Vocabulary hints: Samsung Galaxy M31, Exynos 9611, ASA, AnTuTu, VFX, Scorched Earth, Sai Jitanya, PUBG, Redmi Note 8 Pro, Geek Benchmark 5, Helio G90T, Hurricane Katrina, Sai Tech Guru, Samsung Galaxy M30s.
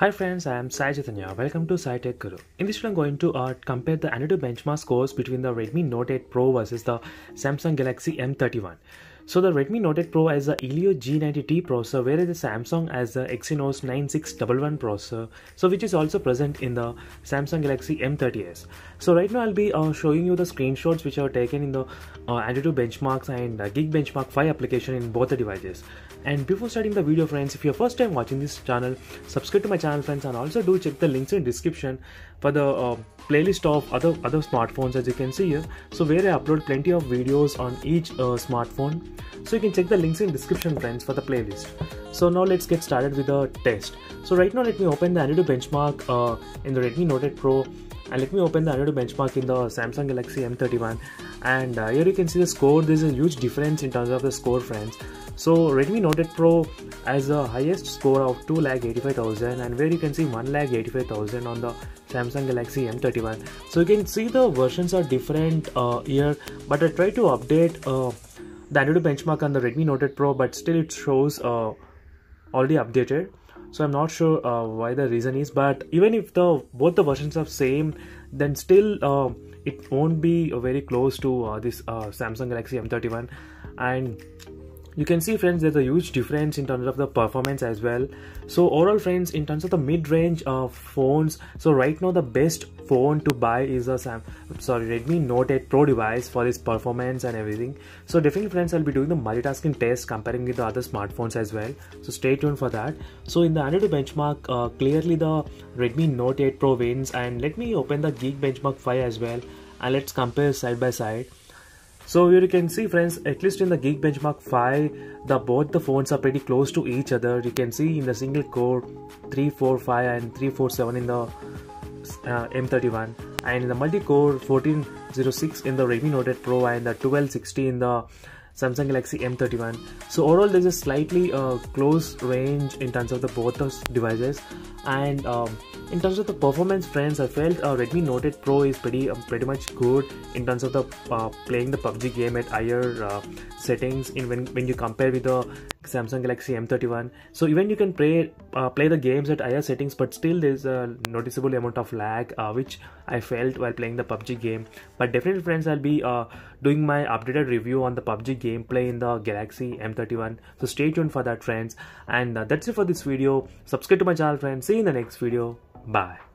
Hi friends, I am Sai Jitanya. Welcome to Sai Tech Guru. In this video, I'm going to compare the AnTuTu benchmark scores between the Redmi Note 8 Pro versus the Samsung Galaxy M31. So the Redmi Note 8 Pro has the Helio G90T processor, whereas the Samsung has the Exynos 9611 processor, so which is also present in the Samsung Galaxy M30s. So right now I'll be showing you the screenshots which are taken in the AnTuTu benchmarks and Geek Benchmark 5 application in both the devices. And before starting the video, friends, if you're first time watching this channel, subscribe to my channel, friends, and also do check the links in description for the playlist of other smartphones, as you can see here. So where I upload plenty of videos on each smartphone. So you can check the links in description, friends, for the playlist. So now let's get started with the test. So right now let me open the AnTuTu benchmark in the Redmi Note 8 Pro, and let me open the AnTuTu benchmark in the Samsung Galaxy M31. And here you can see the score. There is a huge difference in terms of the score, friends. So Redmi Note 8 Pro has the highest score of 2,85,000, and where you can see 1,85,000 on the Samsung Galaxy M31. So you can see the versions are different here, but I try to update the AnTuTu benchmark on the Redmi Note 8 Pro, but still it shows already updated. So I'm not sure why the reason is, but even if both the versions are same, then still it won't be very close to this Samsung Galaxy M31. And you can see, friends, there's a huge difference in terms of the performance as well. So overall, friends, in terms of the mid-range phones, so right now the best phone to buy is a Redmi Note 8 Pro device for its performance and everything. So definitely, friends, I'll be doing the multitasking test comparing with the other smartphones as well. So stay tuned for that. So in the AnTuTu benchmark, clearly the Redmi Note 8 Pro wins. And let me open the Geek Benchmark 5 as well, and let's compare side by side. So here you can see, friends, at least in the Geek Benchmark 5, both the phones are pretty close to each other. You can see in the single core 345 and 347 in the M31, and in the multi-core 1406 in the Redmi Note 8 Pro and the 1260 in the Samsung Galaxy M31. So overall there is a slightly close range in terms of the both those devices. And in terms of the performance, friends, I felt Redmi Note 8 Pro is pretty much good in terms of the playing the PUBG game at higher settings when you compare with the Samsung Galaxy M31. So even you can play the games at higher settings, but still there is a noticeable amount of lag which I felt while playing the PUBG game. But definitely, friends, I'll be doing my updated review on the PUBG gameplay in the Galaxy M31. So stay tuned for that, friends. And that's it for this video. Subscribe to my channel, friends. See you in the next video. Bye.